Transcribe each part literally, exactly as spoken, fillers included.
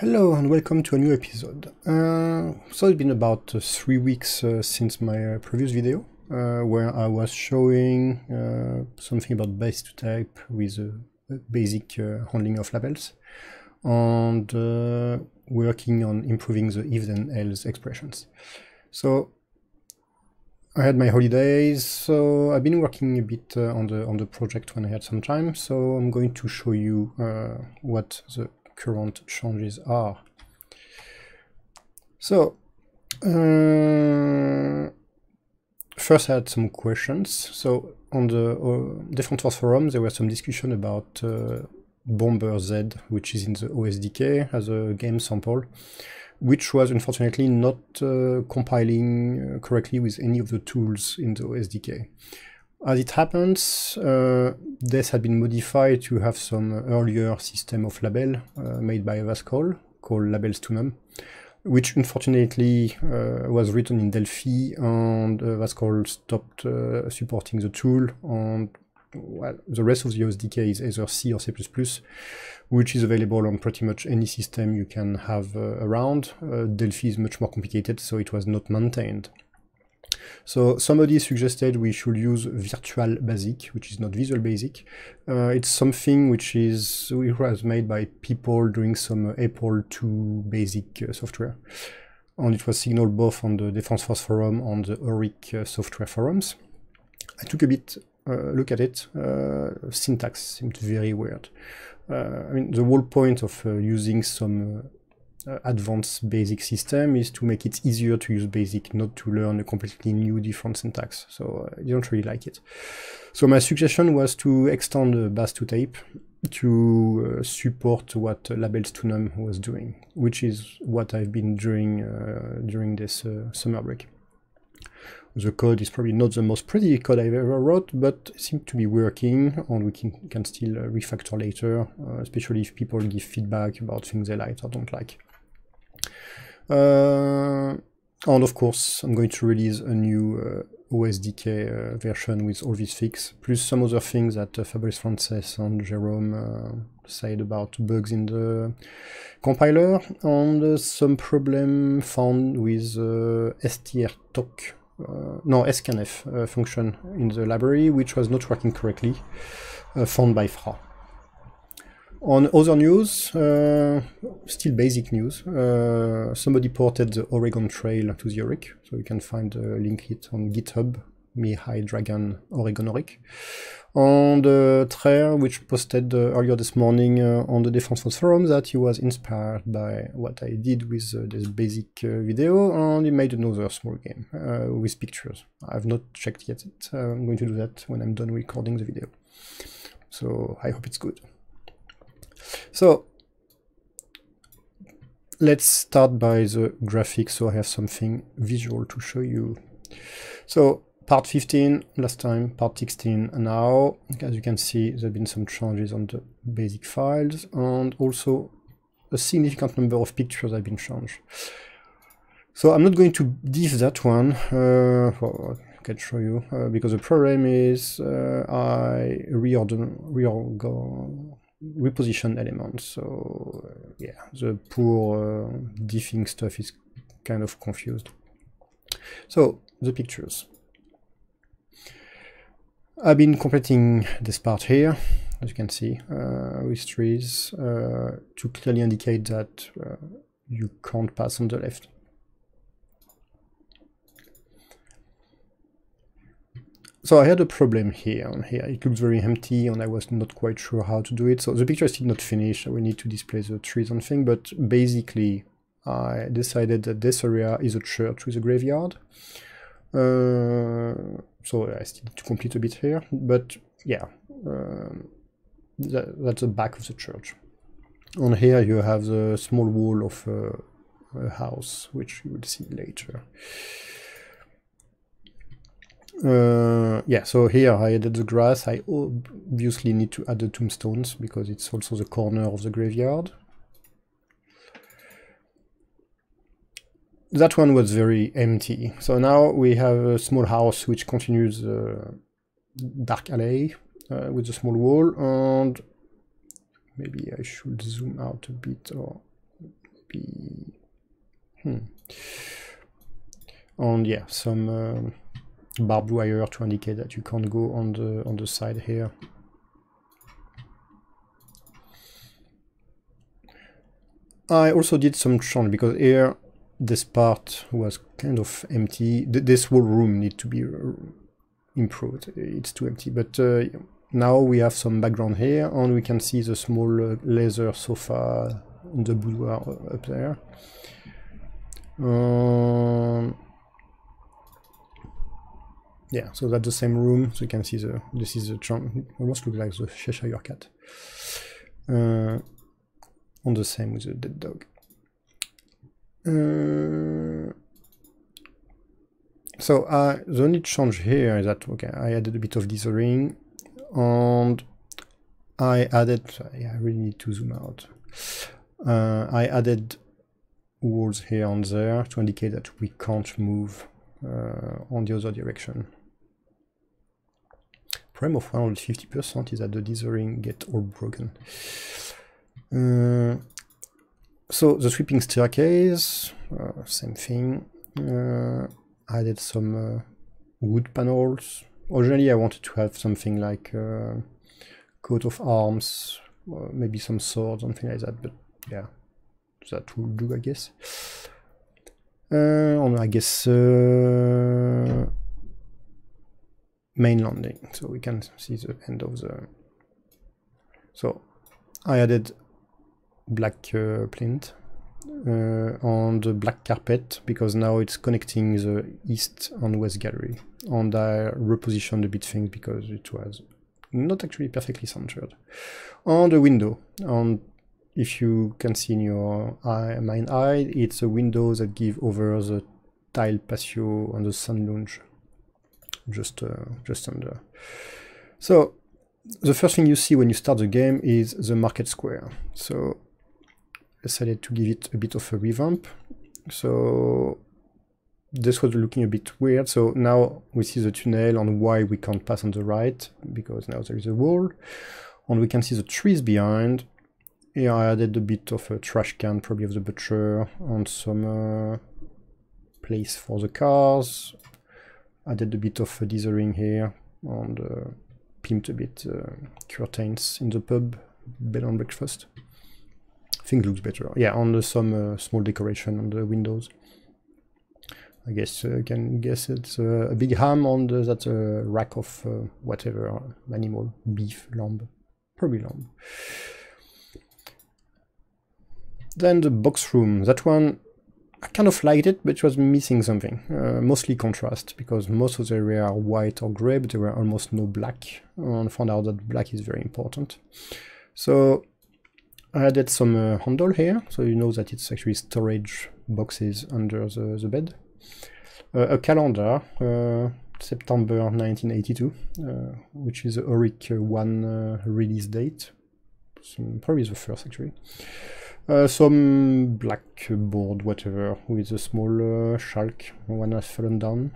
Hello and welcome to a new episode. Uh, so it's been about uh, three weeks uh, since my uh, previous video uh, where I was showing uh, something about Bas two Tap with a uh, basic uh, handling of labels and uh, working on improving the ifs and else expressions. So I had my holidays, so I've been working a bit uh, on the on the project when I had some time. So I'm going to show you uh, what the current changes are. So uh, first I had some questions. So on the uh, Defense Force Forum there was some discussion about uh, Bomber Z, which is in the O S D K as a game sample, which was unfortunately not uh, compiling correctly with any of the tools in the O S D K. As it happens, uh, this had been modified to have some earlier system of label uh, made by Vascol called Labels two Num, which unfortunately uh, was written in Delphi, and uh, Vascol stopped uh, supporting the tool, and well, the rest of the O S D K is either C or C plus plus, which is available on pretty much any system you can have uh, around. Uh, Delphi is much more complicated, so it was not maintained. So somebody suggested we should use Virtual Basic, which is not Visual Basic. Uh, it's something which is it was made by people doing some Apple two basic uh, software, and it was signaled both on the Defense Force Forum and the Oric uh, software forums. I took a bit uh, look at it. Uh, syntax seemed very weird. Uh, I mean, the whole point of uh, using some uh, Uh, advanced basic system is to make it easier to use basic, not to learn a completely new different syntax. So uh, I don't really like it. So my suggestion was to extend uh, Bas two Tap to uh, support what Labels two Num was doing, which is what I've been doing uh, during this uh, summer break. The code is probably not the most pretty code I've ever wrote, but it seems to be working, and we can, can still uh, refactor later, uh, especially if people give feedback about things they like or don't like. Uh, and of course, I'm going to release a new uh, O S D K uh, version with all these fixes, plus some other things that uh, Fabrice, Frances, and Jerome uh, said about bugs in the compiler, and uh, some problem found with uh, str_tok, uh, no, scanf uh, function in the library, which was not working correctly, uh, found by Fra. On other news, uh, still basic news, uh, somebody ported the Oregon Trail to the Oric, so you can find a link it on GitHub, me, hi, dragon, Oregon Oric. And uh, Traer, which posted uh, earlier this morning uh, on the Defense Force Forum that he was inspired by what I did with uh, this basic uh, video, and he made another small game uh, with pictures. I've not checked yet, it. Uh, I'm going to do that when I'm done recording the video. So I hope it's good. So let's start by the graphics, so I have something visual to show you. So part fifteen last time, part sixteen now. As you can see, there have been some changes on the basic files, and also a significant number of pictures have been changed. So I'm not going to diff that one. Uh, well, can show you uh, because the problem is uh, I reorder reorder. reposition elements, so uh, yeah, the poor uh, diffing stuff is kind of confused. So the pictures. I've been completing this part here, as you can see, uh, with trees uh, to clearly indicate that uh, you can't pass on the left. So I had a problem here and here. It looks very empty, and I was not quite sure how to do it. So the picture is still not finished. I will need to display the trees and thing, but basically I decided that this area is a church with a graveyard. Uh, so I still need to complete a bit here, but yeah, um, that, that's the back of the church. On here you have the small wall of uh, a house, which you will see later. Uh, yeah, so here I added the grass. I obviously need to add the tombstones because it's also the corner of the graveyard. That one was very empty. So now we have a small house which continues the dark alley uh, with a small wall, and maybe I should zoom out a bit or be hmm. And yeah, some um, barbed wire to indicate that you can't go on the on the side here. I also did some churn because here this part was kind of empty. This whole room needs to be improved. It's too empty. But uh, now we have some background here, and we can see the small leather sofa in the boudoir up there. Um, yeah, so that's the same room. So you can see the this is the churn. Almost looks like the Cheshire cat. Uh, And the same with the dead dog. Uh, so uh, the only change here is that okay, I added a bit of dithering, and I added. Yeah, I really need to zoom out. Uh, I added walls here and there to indicate that we can't move uh, on the other direction. Problem of one hundred fifty percent is that the dithering get all broken. Uh, so the sweeping staircase, uh, same thing. Uh, I added some uh, wood panels. Originally I wanted to have something like uh, coat of arms, uh, maybe some sword, something like that, but yeah, that will do, I guess. Uh, and I guess uh, main landing, so we can see the end of the... So I added black uh, plinth uh, on the black carpet because now it's connecting the east and west gallery, and I repositioned a bit things because it was not actually perfectly centered on the window. And if you can see in your eye, mine eye, it's a window that give over the tile patio and the sun lounge just uh, just under. So the first thing you see when you start the game is the market square. So I decided to give it a bit of a revamp. So this was looking a bit weird. So now we see the tunnel and why we can't pass on the right, because now there is a wall. And we can see the trees behind. Here I added a bit of a trash can, probably of the butcher, and some uh, place for the cars. Added a bit of a dithering here. And, uh, pimped a bit uh, curtains in the pub, bed and breakfast. Things looks better. Yeah, on some uh, small decoration on the windows. I guess uh, you can guess it's uh, a big ham on the, that uh, rack of uh, whatever animal, beef, lamb, probably lamb. Then the box room. That one I kind of liked it, but it was missing something, uh, mostly contrast, because most of the area are white or grey, but there were almost no black, and found out that black is very important. So I added some uh, handle here, so you know that it's actually storage boxes under the, the bed. Uh, a calendar, uh, September nineteen eighty-two, uh, which is the Oric one uh, release date, so probably the first actually. Uh, some blackboard, whatever, with a small uh, shark, one has fallen down,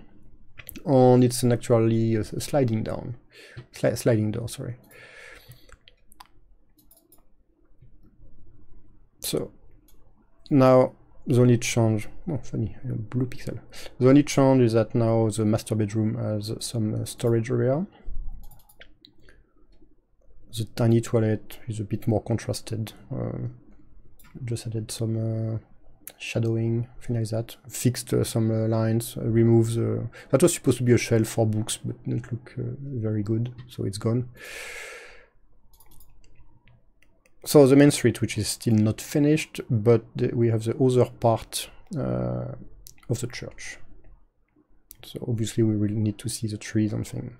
and it's naturally a sliding down, Sli sliding door, sorry. So now the only change, oh funny, a blue pixel. The only change is that now the master bedroom has some storage area. The tiny toilet is a bit more contrasted. Uh, Just added some uh, shadowing, thing like that. Fixed uh, some uh, lines. Uh, removed the. That was supposed to be a shelf for books, but didn't look uh, very good, so it's gone. So the main street, which is still not finished, but we have the other part uh, of the church. So obviously we will need to see the trees and things.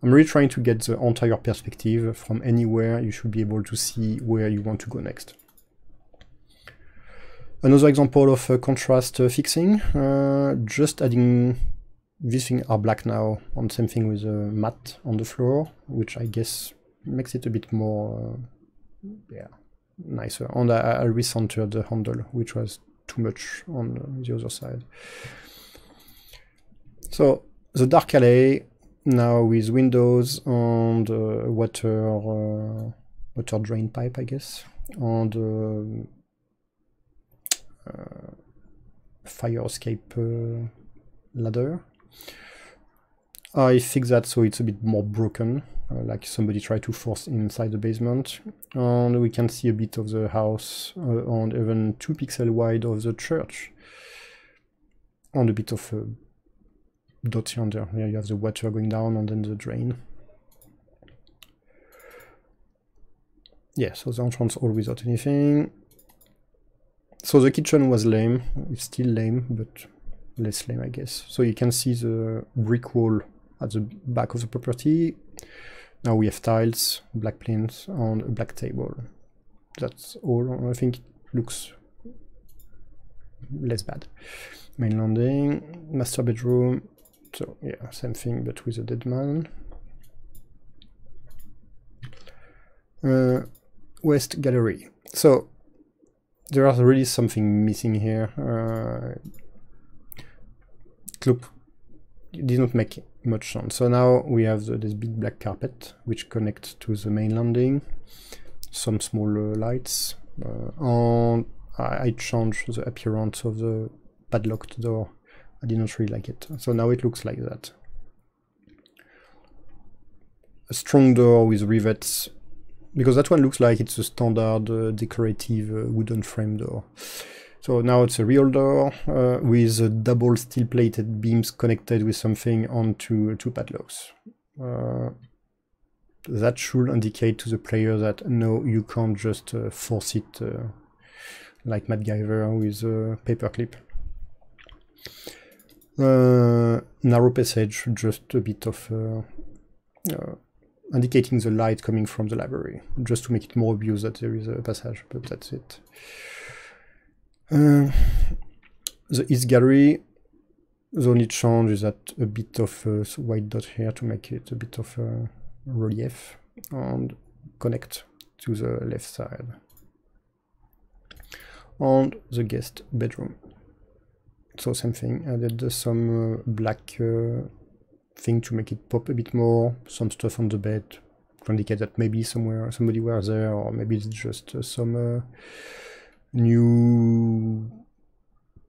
I'm really trying to get the entire perspective from anywhere. You should be able to see where you want to go next. Another example of uh, contrast uh, fixing, uh, just adding these things are black now, and same thing with a mat on the floor, which I guess makes it a bit more, uh, yeah, nicer. And I, I recentered the handle, which was too much on uh, the other side. So the dark alley now with windows and uh, water, uh, water drain pipe, I guess, and. Uh, uh, fire escape uh, ladder. I fix that so it's a bit more broken, uh, like somebody tried to force inside the basement. And we can see a bit of the house, uh, and even two pixel wide of the church. And a bit of uh, dots yonder. Here you have the water going down and then the drain. Yeah, so the entrance all without anything. So the kitchen was lame, it's still lame, but less lame, I guess. So you can see the brick wall at the back of the property. Now we have tiles, black plinth, and a black table. That's all. I think it looks less bad. Main landing, master bedroom. So yeah, same thing, but with a dead man. Uh, West gallery. So there is really something missing here. Uh, Look, it did not make much sense. So now we have the, this big black carpet which connects to the main landing, some small uh, lights, uh, and I, I changed the appearance of the padlocked door. I did not really like it. So now it looks like that. A strong door with rivets, because that one looks like it's a standard uh, decorative uh, wooden frame door. So now it's a real door uh, with a double steel-plated beams connected with something onto two padlocks. Uh, that should indicate to the player that no, you can't just uh, force it uh, like MacGyver with a paperclip. Uh, narrow passage, just a bit of uh, uh, indicating the light coming from the library, just to make it more obvious that there is a passage, but that's it. Uh, the East Gallery, the only change is that a bit of uh, white dot here to make it a bit of uh, relief and connect to the left side. And the guest bedroom. So same thing, added some uh, black uh, thing to make it pop a bit more, some stuff on the bed to indicate that maybe somewhere somebody was there, or maybe it's just uh, some uh, new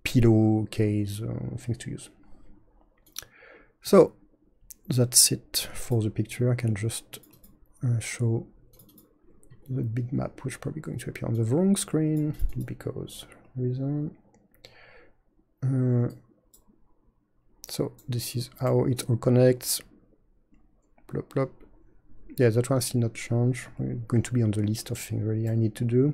pillow case, uh, things to use. So that's it for the picture. I can just uh, show the big map, which is probably going to appear on the wrong screen because reason. Uh, so this is how it all connects. Plop, plop. Yeah, that one still not changed. We're going to be on the list of things really I need to do.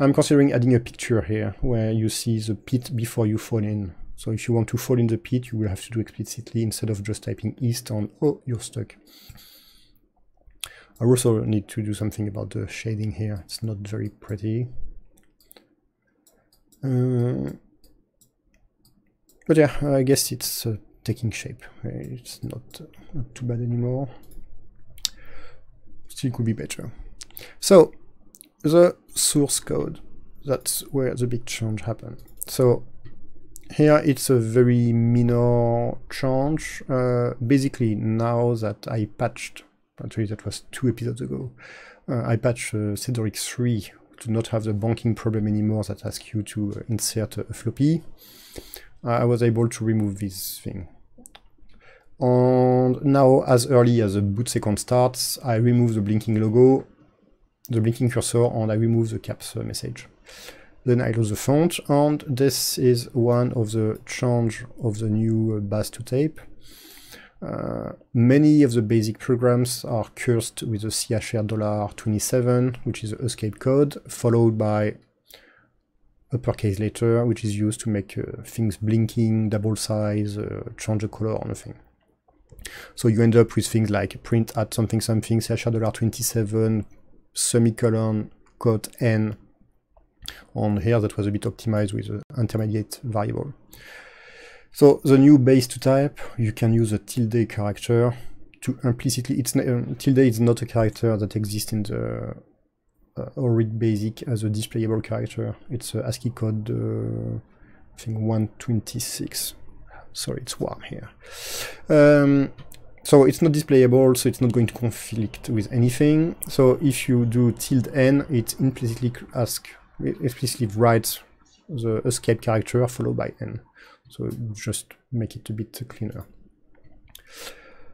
I'm considering adding a picture here where you see the pit before you fall in. So if you want to fall in the pit, you will have to do explicitly instead of just typing east on, oh, you're stuck. I also need to do something about the shading here. It's not very pretty. Uh, but yeah, I guess it's uh, taking shape. It's not, not too bad anymore. Still could be better. So the source code, that's where the big change happened. So here it's a very minor change. Uh, basically now that I patched, actually that was two episodes ago, uh, I patched uh, C D R X three to not have the banking problem anymore that asks you to uh, insert a floppy. Uh, I was able to remove this thing. And now as early as the boot sequence starts, I remove the blinking logo, the blinking cursor, and I remove the caps uh, message. Then I lose the font, and this is one of the change of the new uh, Bas two Tap. Uh, many of the basic programs are cursed with the C H R twenty-seven, which is the escape code, followed by uppercase letter, which is used to make uh, things blinking, double size, uh, change the color or nothing. So you end up with things like print at something something, C H R twenty-seven, semicolon, quote n, and here that was a bit optimized with an intermediate variable. So the new Base two Tap, you can use a tilde character to implicitly, it's um, tilde is not a character that exists in the uh, Oric basic as a displayable character. It's uh, ASCII code, uh, I think one twenty-six. Sorry, it's warm here. Um, So it's not displayable, so it's not going to conflict with anything. So if you do tilde n, it implicitly asks, explicitly writes the escape character followed by N. So just make it a bit cleaner.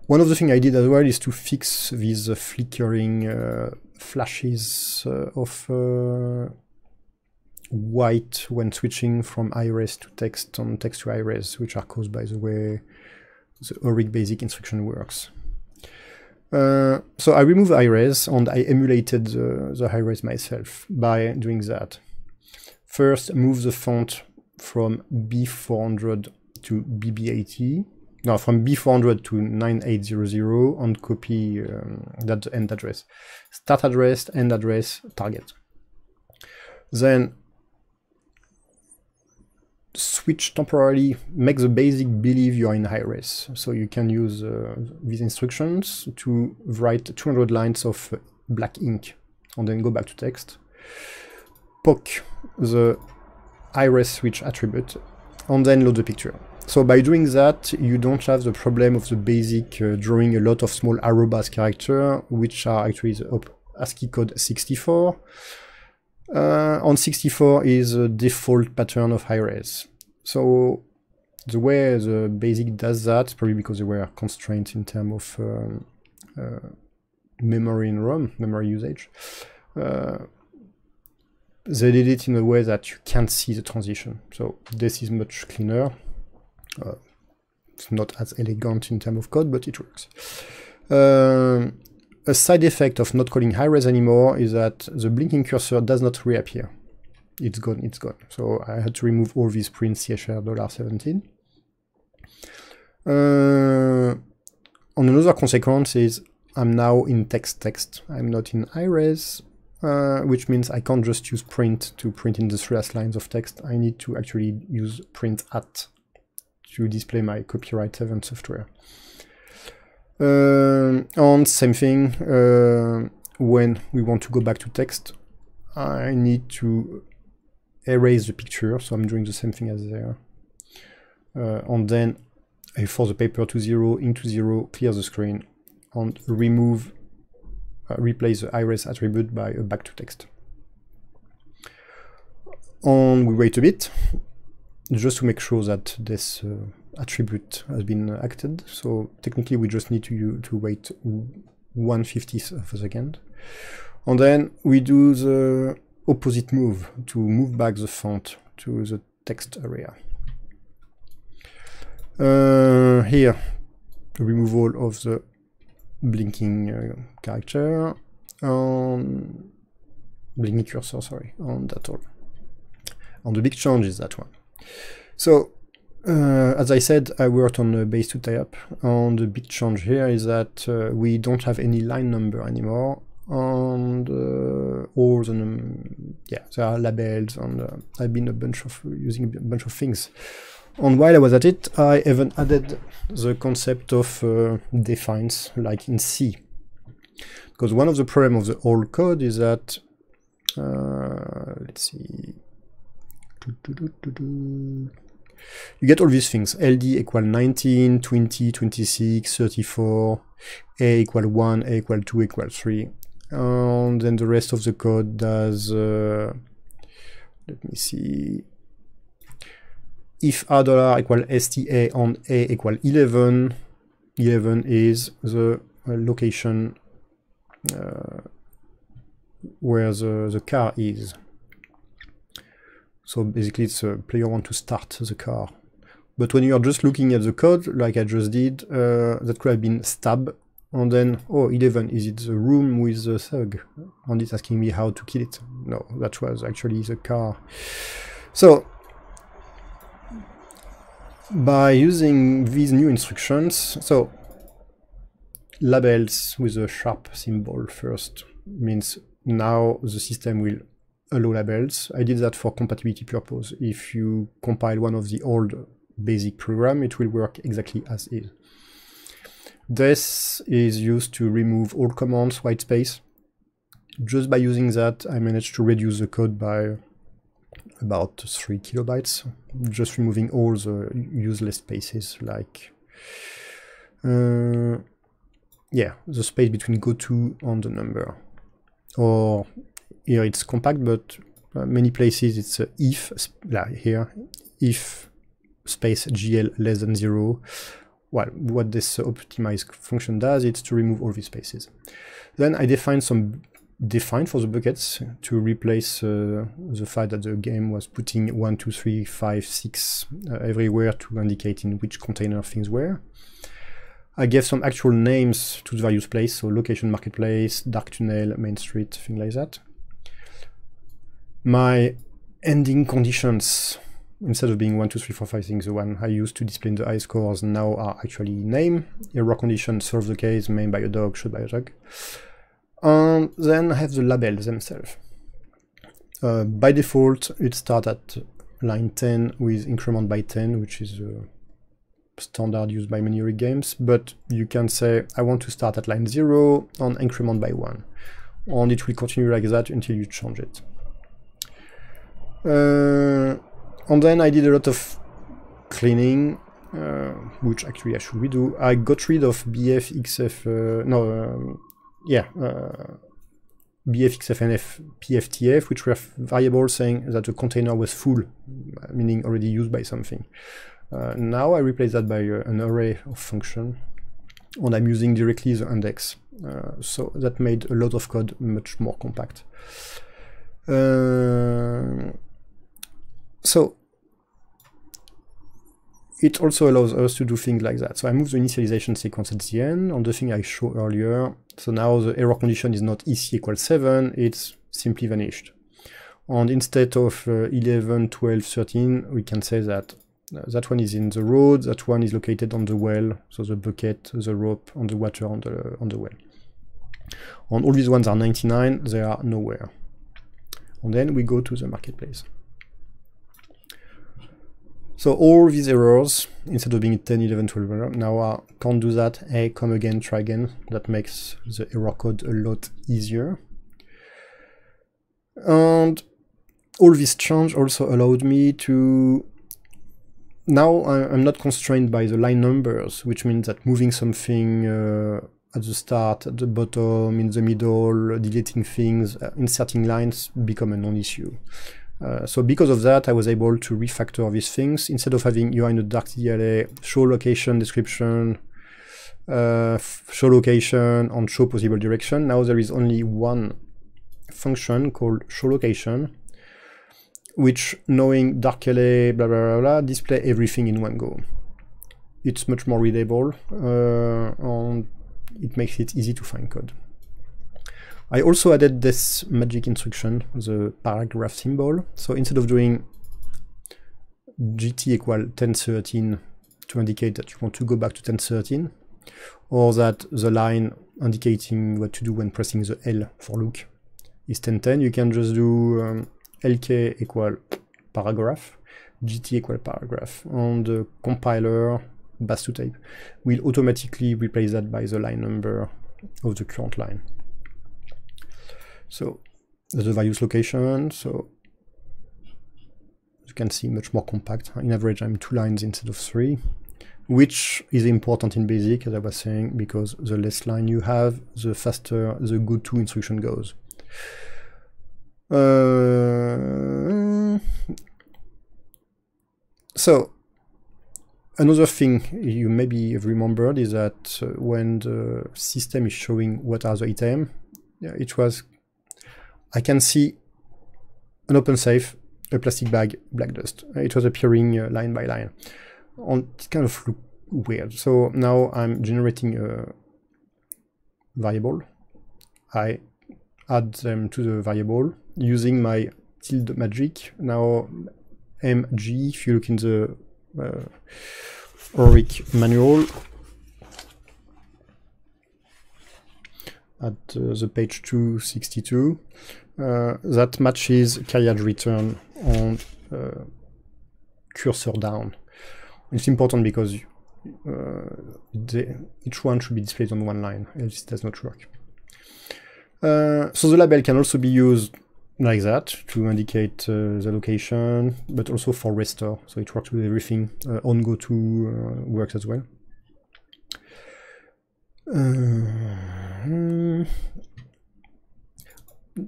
One of the things I did as well is to fix these uh, flickering uh, flashes uh, of uh, white when switching from iRES to text and text to iRES, which are caused by the way the Oric basic instruction works. Uh, so I removed iRES and I emulated uh, the iRES myself by doing that. First, move the font from B four hundred to B B eighty. Now from B four hundred to ninety-eight hundred and copy um, that end address. Start address, end address, target. Then switch temporarily, make the basic believe you're in iRES. So you can use uh, these instructions to write two hundred lines of black ink and then go back to text. Poke the iRES switch attribute and then load the picture. So by doing that, you don't have the problem of the basic uh, drawing a lot of small arrobas character, which are actually the ASCII code sixty-four. Uh, on sixty-four is the default pattern of iRES. So the way the basic does that, probably because there were constraints in terms of um, uh, memory in ROM, memory usage, uh, they did it in a way that you can't see the transition. So this is much cleaner. Uh, it's not as elegant in terms of code, but it works. Uh, a side effect of not calling iRES anymore is that the blinking cursor does not reappear. It's gone, it's gone. So I had to remove all these prints C H R dollar seventeen. Uh, and another consequence is I'm now in text text. I'm not in iRES, uh, which means I can't just use print to print in the three last lines of text. I need to actually use print at to display my copyright seven software. Uh, and same thing, uh, when we want to go back to text, I need to erase the picture, so I'm doing the same thing as there. Uh, and then I force the paper to zero, into zero, clear the screen, and remove, uh, replace the iRES attribute by a back to text. And we wait a bit, just to make sure that this uh, attribute has been acted. So technically we just need to, to wait one fiftieth of a second. And then we do the opposite move to move back the font to the text area. Uh, here, removal of the blinking uh, character, um, blinking cursor, sorry, on that all. And the big change is that one. So, uh, as I said, I worked on uh, Bas two Tap, and the big change here is that uh, we don't have any line number anymore, and uh, all the, num yeah, there are labels, and uh, I've been a bunch of, using a bunch of things. And while I was at it, I even added the concept of uh, defines, like in C. Because one of the problems of the old code is that, uh, let's see, you get all these things, L D equal nineteen, twenty, twenty-six, thirty-four, A equal one, A equal two, equal three, and then the rest of the code does, uh, let me see, if A dollar equal S T A and A equal eleven, eleven is the location uh, where the, the car is. So basically it's a player want to start the car. But when you are just looking at the code, like I just did, uh, that could have been stab, and then, oh, eleven, is it the room with the thug? And it's asking me how to kill it. No, that was actually the car. So, by using these new instructions, so, labels with a sharp symbol first means now the system will allow labels. I did that for compatibility purpose. If you compile one of the old basic program, it will work exactly as is. This is used to remove all commands, white space. Just by using that, I managed to reduce the code by about three kilobytes, just removing all the useless spaces like, uh, yeah, the space between goto and the number. Or here it's compact, but Uh, many places it's uh, if, like here, if space G L less than zero. Well, what this optimize function does, it's to remove all these spaces. Then I define some define for the buckets to replace uh, the fact that the game was putting one, two, three, five, six uh, everywhere to indicate in which container things were. I gave some actual names to the various places, so location marketplace, dark tunnel, main street, things like that. My ending conditions, instead of being one, two, three, four, five things, the one I used to display the high scores now are actually name, error condition, solve the case, made by a dog, shot by a dog. And then I have the labels themselves. Uh, by default, it starts at line ten with increment by ten, which is a standard used by many Oric games, but you can say, I want to start at line zero and increment by one. And it will continue like that until you change it. Uh, And then I did a lot of cleaning, uh, which actually I should redo. I got rid of B F X F, uh, no, um, yeah, uh, B F X F N F P F T F, which were variables saying that the container was full, meaning already used by something. Uh, now I replace that by uh, an array of function, and I'm using directly the index. Uh, so that made a lot of code much more compact. Uh, So it also allows us to do things like that. So I move the initialization sequence at the end on the thing I showed earlier. So now the error condition is not E C equals seven, it's simply vanished. And instead of uh, eleven, twelve, thirteen, we can say that uh, that one is in the road, that one is located on the well, so the bucket, the rope, on the water, on the, on the well. And all these ones are ninety-nine, they are nowhere. And then we go to the marketplace. So all these errors, instead of being ten, eleven, twelve, now are can't do that, hey, come again, try again. That makes the error code a lot easier. And all this change also allowed me to... Now I'm not constrained by the line numbers, which means that moving something uh, at the start, at the bottom, in the middle, deleting things, uh, inserting lines become a non-issue. Uh, so because of that, I was able to refactor these things. Instead of having you are in a dark D L A, show location description, uh, show location, and show possible direction, now there is only one function called show location, which, knowing dark L A, blah, blah, blah, blah, display everything in one go. It's much more readable, uh, and it makes it easy to find code. I also added this magic instruction, the paragraph symbol. So instead of doing G T equal ten thirteen to indicate that you want to go back to ten thirteen, or that the line indicating what to do when pressing the L for look is ten ten, you can just do um, L K equal paragraph, G T equal paragraph, and the compiler Bas two Tap will automatically replace that by the line number of the current line. So the various location, so you can see much more compact. In average, I'm two lines instead of three, which is important in Basic, as I was saying, because the less line you have, the faster the go-to instruction goes. Uh, so another thing you maybe have remembered is that when the system is showing what are the items, yeah, it was I can see an open safe, a plastic bag, black dust. It was appearing uh, line by line. And it kind of looked weird. So now I'm generating a variable. I add them to the variable using my tilde magic. Now M G, if you look in the uh, Oric manual, at uh, the page two sixty-two, uh, that matches carriage return on uh, cursor down. It's important because uh, they, each one should be displayed on one line, else it does not work. Uh, so the label can also be used like that to indicate uh, the location, but also for restore, so it works with everything. Uh, on go to uh, works as well. Uh,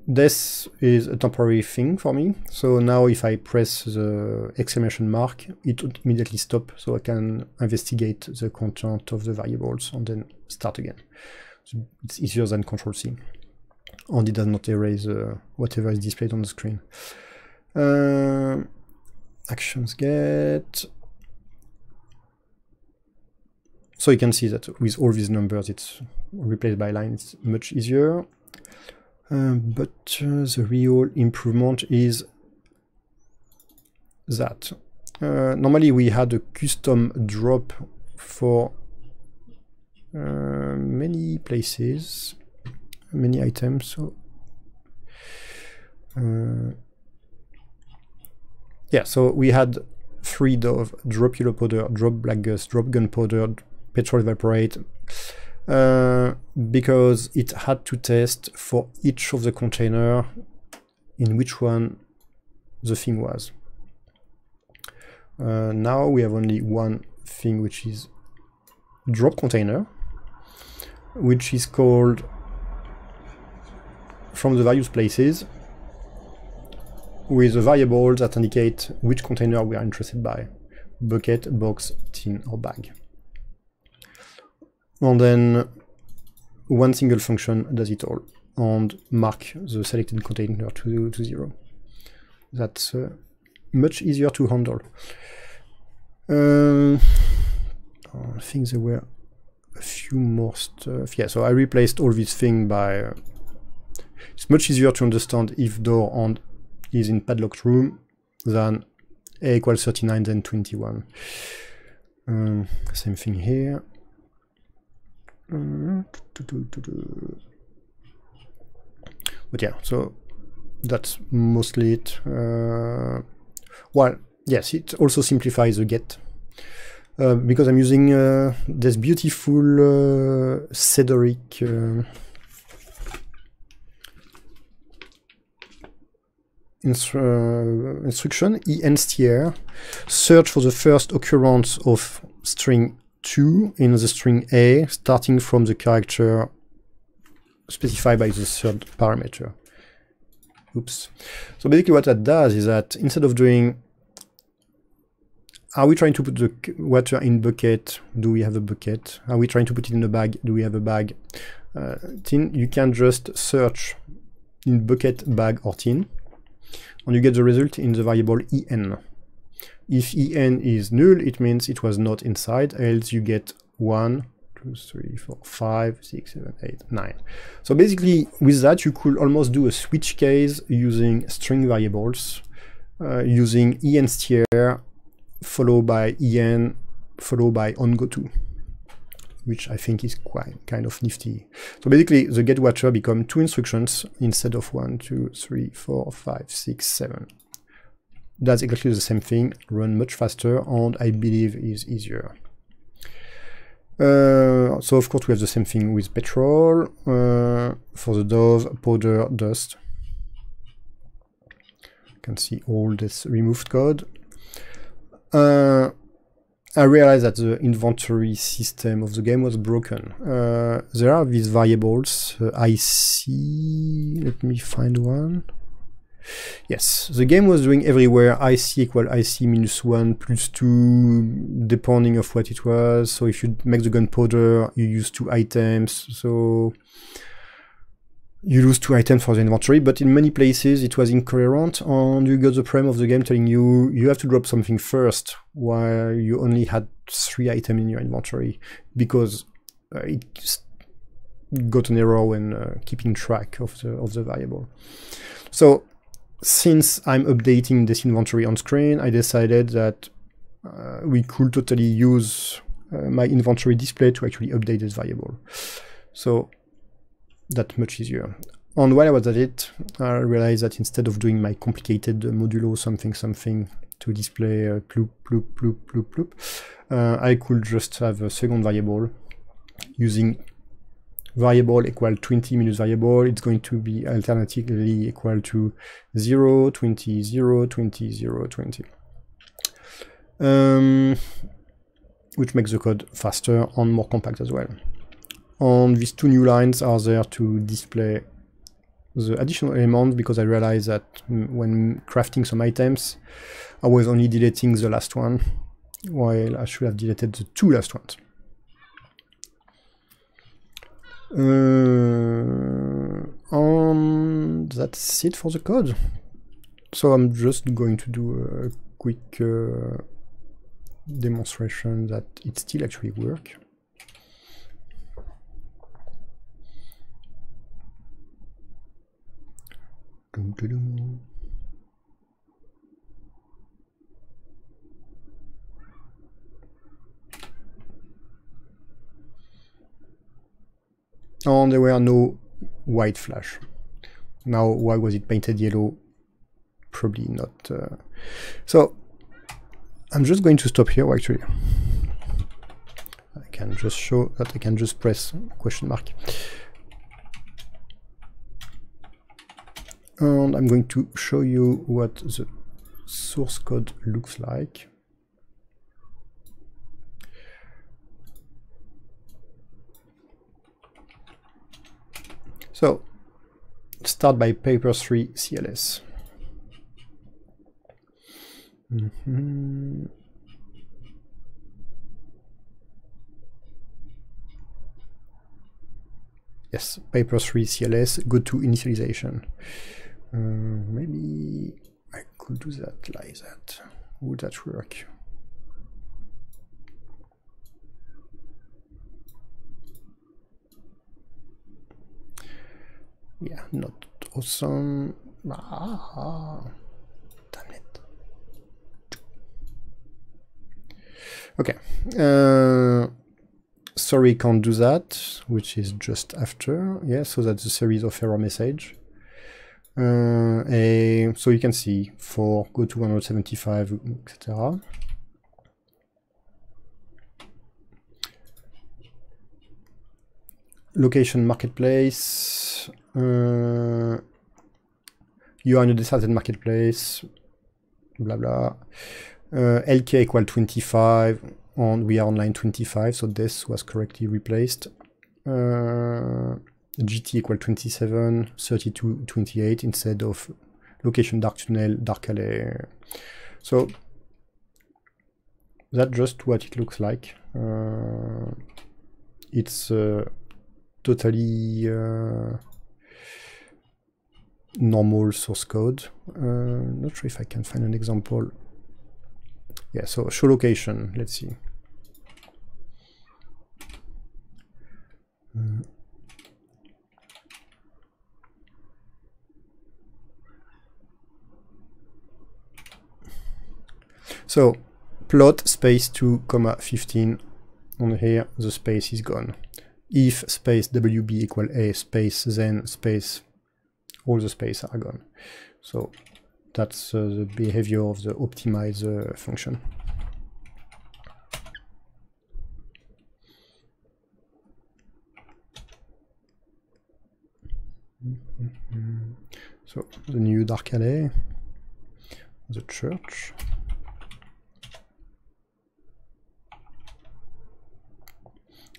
this is a temporary thing for me. So now if I press the exclamation mark, it would immediately stop, so I can investigate the content of the variables and then start again. So it's easier than control C. And it does not erase uh, whatever is displayed on the screen. Uh, actions get... So you can see that with all these numbers, it's replaced by lines, much easier. Uh, but uh, the real improvement is that uh, normally we had a custom drop for uh, many places, many items. So uh, yeah, so we had three of drop yellow powder, drop black gas, drop gunpowder, petrol evaporate, uh, because it had to test for each of the container in which one the thing was. Uh, now we have only one thing, which is drop container, which is called from the various places with a variable that indicate which container we are interested by: bucket, box, tin, or bag. And then one single function does it all and mark the selected container to, to zero. That's uh, much easier to handle. Um, I think there were a few more stuff. Yeah, so I replaced all this thing by... Uh, it's much easier to understand if door and is in padlocked room than A equals thirty-nine, then twenty-one. Um, same thing here. But yeah, so that's mostly it. Uh, well, yes, it also simplifies the get, uh, because I'm using uh, this beautiful uh, Cedric uh, instru instruction, E N S T R, search for the first occurrence of string two in the string A, starting from the character specified by the third parameter. Oops. So basically what that does is that instead of doing, are we trying to put the water in bucket? Do we have a bucket? Are we trying to put it in a bag? Do we have a bag? Uh, tin, you can just search in bucket, bag, or tin, and you get the result in the variable en. If en is null, it means it was not inside, else you get one, two, three, four, five, six, seven, eight, nine. So basically, with that, you could almost do a switch case using string variables, uh, using enstr, followed by en, followed by ongoTo, which I think is quite kind of nifty. So basically, the getWater become two instructions instead of one, two, three, four, five, six, seven. That's exactly the same thing, run much faster, and I believe is easier. Uh, so of course we have the same thing with petrol, uh, for the dove, powder, dust. You can see all this removed code. Uh, I realized that the inventory system of the game was broken. Uh, there are these variables, uh, I see, let me find one. Yes, the game was doing everywhere I C equal I C minus one plus two, depending of what it was. So if you make the gunpowder, you use two items, so you lose two items for the inventory. But in many places it was incoherent, and you got the problem of the game telling you you have to drop something first, while you only had three items in your inventory, because uh, it got an error when uh, keeping track of the of the variable. So since I'm updating this inventory on screen, I decided that uh, we could totally use uh, my inventory display to actually update this variable. So that's much easier. And while I was at it, I realized that instead of doing my complicated uh, modulo something something to display uh, ploop ploop ploop ploop ploop, uh, I could just have a second variable using variable equal twenty minus variable. It's going to be alternatively equal to zero, twenty, zero, twenty, zero, twenty. Um, which makes the code faster and more compact as well. And these two new lines are there to display the additional element because I realized that when crafting some items, I was only deleting the last one, while I should have deleted the two last ones. Uh, and that's it for the code. So I'm just going to do a quick uh, demonstration that it still actually works. And there were no white flash. Now, why was it painted yellow? Probably not. Uh, so I'm just going to stop here. Actually, I can just show that I can just press question mark. And I'm going to show you what the source code looks like. So start by paper three C L S. Mm-hmm. Yes, paper three C L S, go to initialization. Uh, maybe I could do that like that. Would that work? Yeah, not awesome. Ah, damn it. Okay. Uh, sorry, can't do that, which is just after. Yeah, so that's a series of error message. Uh, a, so you can see for go to one seventy-five, et cetera. Location marketplace. Uh, you are in a decided marketplace. Blah blah. Uh, L K equal twenty-five, and we are on line twenty-five. So this was correctly replaced. Uh, G T equal twenty-seven, thirty-two, twenty-eight instead of location dark tunnel, dark alley. So that's just what it looks like. Uh, it's uh, totally uh, normal source code. Uh, not sure if I can find an example. Yeah, so show location. Let's see. Uh, So plot space two comma fifteen, and here the space is gone. If space W B equal A space then space, all the space are gone. So that's uh, the behavior of the optimize uh, function. Mm-hmm. So the new dark alley, the church.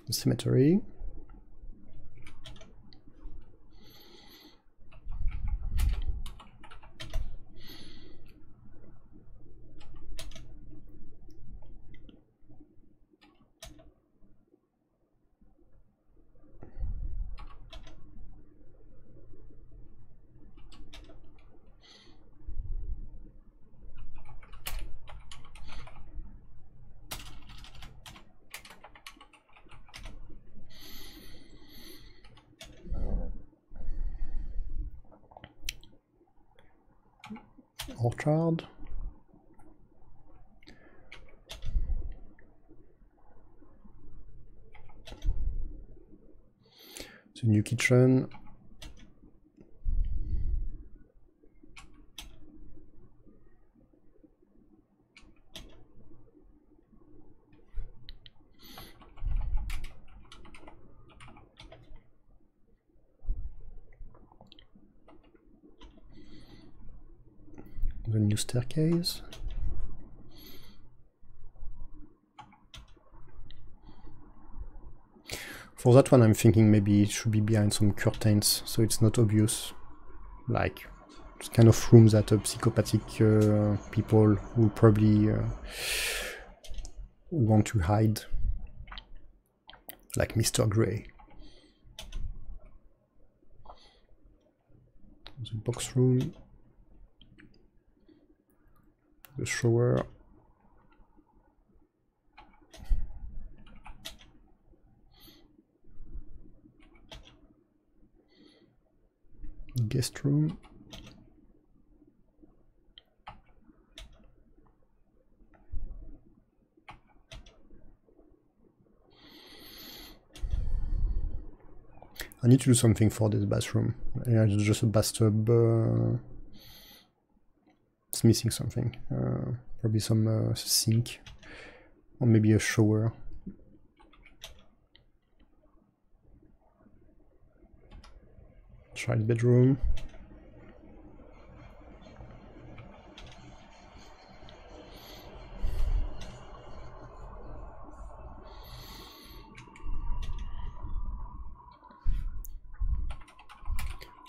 Cemetery. Orchard. The new kitchen. New staircase. For that one I'm thinking maybe it should be behind some curtains so it's not obvious. like it's kind of room that uh, psychopathic uh, people will probably uh, want to hide, like Mister Grey. The box room, the shower. Guest room. I need to do something for this bathroom. It's just a bathtub. Uh, it's missing something. Uh, probably some uh, sink, or maybe a shower. Child bedroom.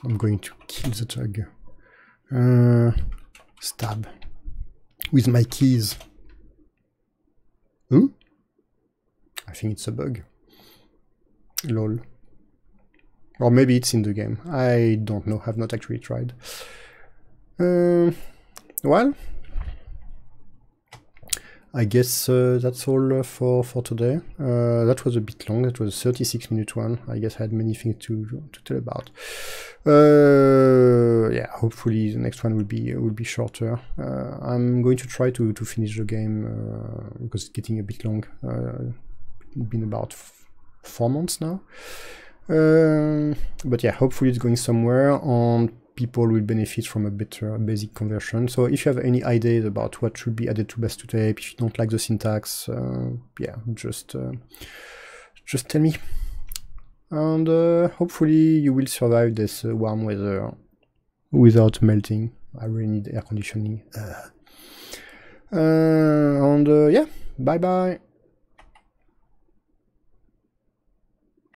I'm going to kill the tug. Uh, stab with my keys. Hmm? I think it's a bug. Lol. Or maybe it's in the game. I don't know. Have not actually tried. Uh, well, I guess uh, that's all for for today. Uh, that was a bit long. That was a thirty-six minute one. I guess I had many things to to tell about. Uh, yeah. Hopefully the next one will be will be shorter. Uh, I'm going to try to to finish the game uh, because it's getting a bit long. Uh, it's been about f four months now. Uh, but yeah, hopefully it's going somewhere and people will benefit from a better basic conversion. So if you have any ideas about what should be added to Bas two Tap, if you don't like the syntax, uh, yeah, just uh, just tell me. And uh, hopefully you will survive this uh, warm weather without melting. I really need air conditioning. Uh, and uh, yeah, bye bye.